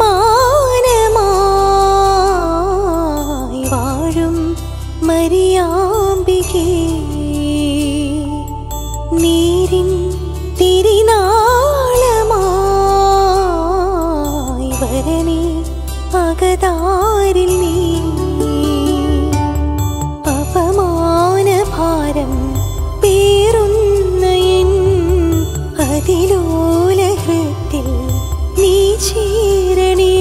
അഭിമാനമായി വാഴും മരിയാമ്പികേ നീരിൻ തിരുനാളമായി വരണേ അകതാരിൽ നീ അപമാനഭാരം പേറുന്ന എൻ അതിലോലഹൃത്തിൽ നീ ചേരണേ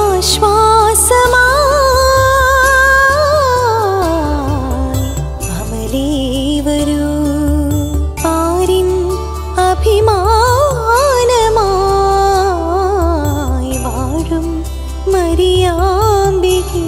ആശ്വാസമായി അമലേ വരൂ ആരിൻ അഭിമാനമായി വാഴും മരിയാമ്പികേ.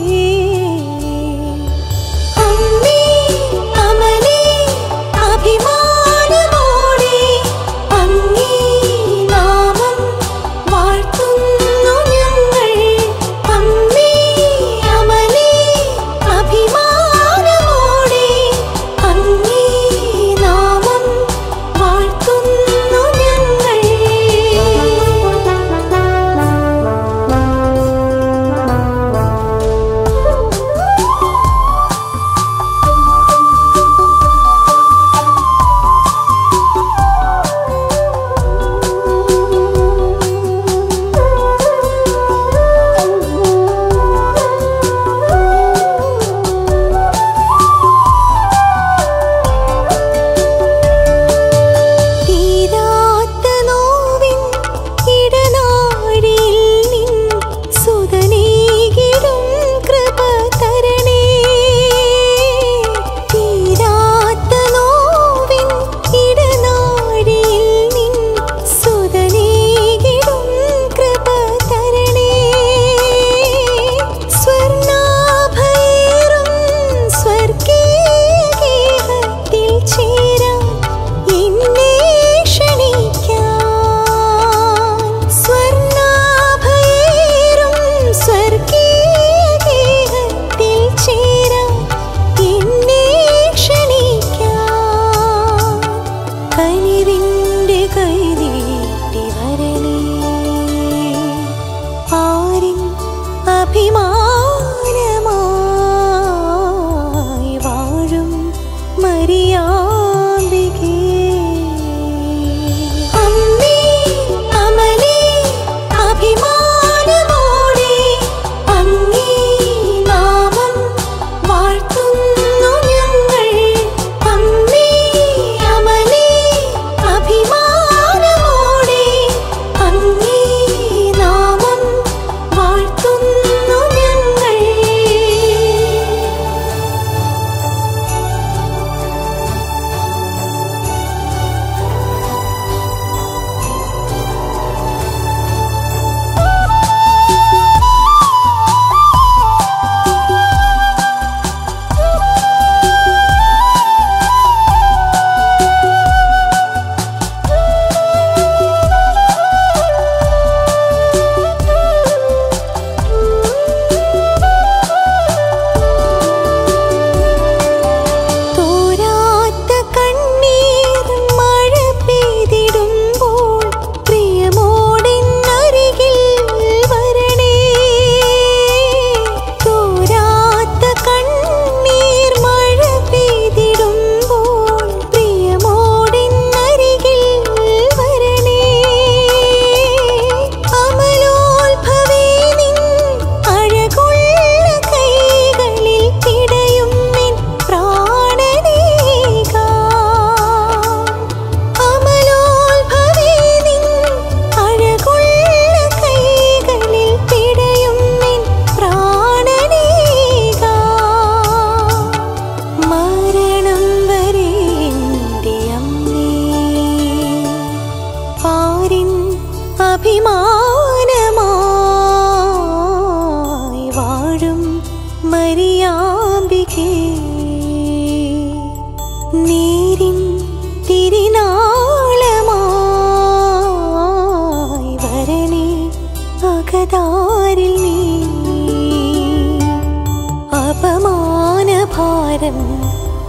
അപമാനഭാരം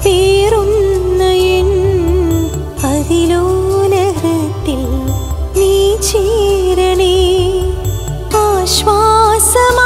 പേറുന്ന എൻ അതിലോലഹൃത്തിൽ നീ ചേരണേ 什么？